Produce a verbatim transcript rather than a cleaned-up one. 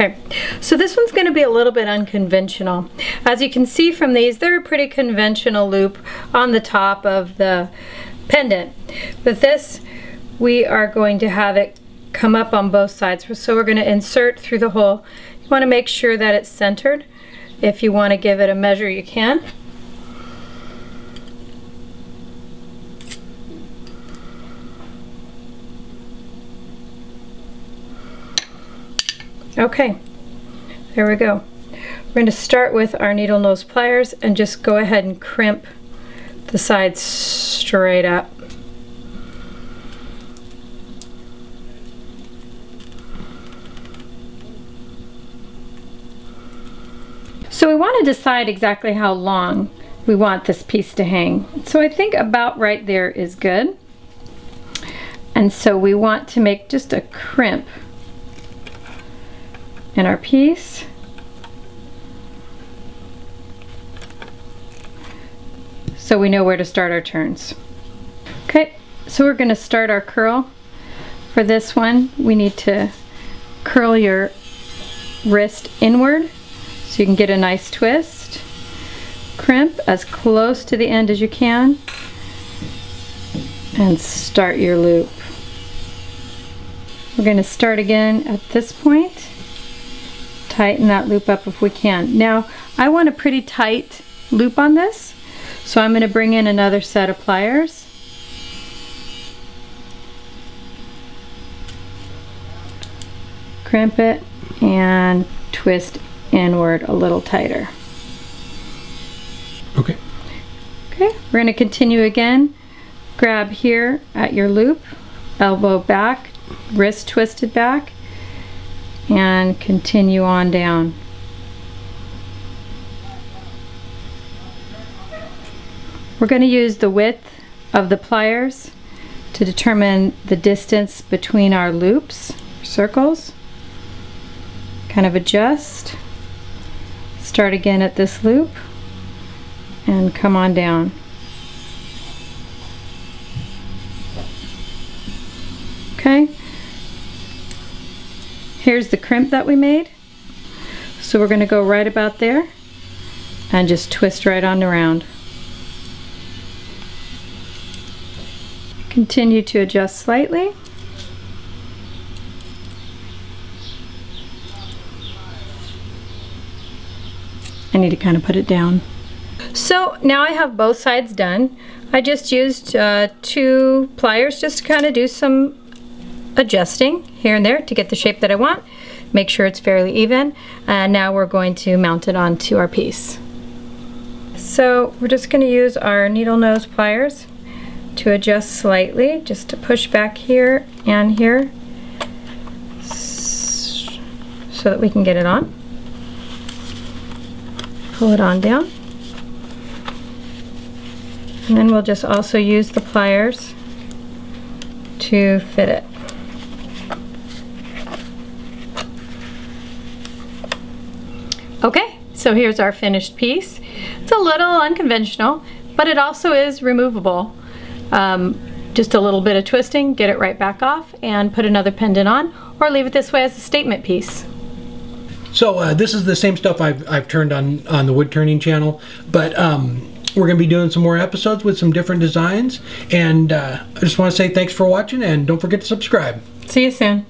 Okay, so this one's going to be a little bit unconventional. As you can see from these, they're a pretty conventional loop on the top of the pendant. But this, we are going to have it come up on both sides. So we're going to insert through the hole. You want to make sure that it's centered. If you want to give it a measure, you can. Okay, there we go. We're going to start with our needle nose pliers and just go ahead and crimp the sides straight up. So we want to decide exactly how long we want this piece to hang. So I think about right there is good. And so we want to make just a crimp in our piece. So we know where to start our turns. Okay, so we're going to start our curl. For this one, we need to curl your wrist inward so you can get a nice twist. Crimp as close to the end as you can and start your loop. We're going to start again at this point. Tighten that loop up if we can. Now, I want a pretty tight loop on this, so I'm going to bring in another set of pliers. Crimp it and twist inward a little tighter. Okay. Okay, we're going to continue again. Grab here at your loop, elbow back, wrist twisted back, and continue on down. We're going to use the width of the pliers to determine the distance between our loops, circles. Kind of adjust. Start again at this loop and come on down. Okay. Here's the crimp that we made. So we're going to go right about there and just twist right on around. Continue to adjust slightly. I need to kind of put it down. So now I have both sides done. I just used uh, two pliers just to kind of do some adjusting here and there to get the shape that I want. Make sure it's fairly even, and now we're going to mount it onto our piece. So we're just going to use our needle nose pliers to adjust slightly, just to push back here and here so that we can get it on. Pull it on down, and then we'll just also use the pliers to fit it. Okay, so here's our finished piece. It's a little unconventional, but it also is removable. Um, just a little bit of twisting, get it right back off and put another pendant on, or leave it this way as a statement piece. So uh, this is the same stuff I've, I've turned on, on the wood turning channel, but um, we're going to be doing some more episodes with some different designs, and uh, I just want to say thanks for watching, and don't forget to subscribe. See you soon.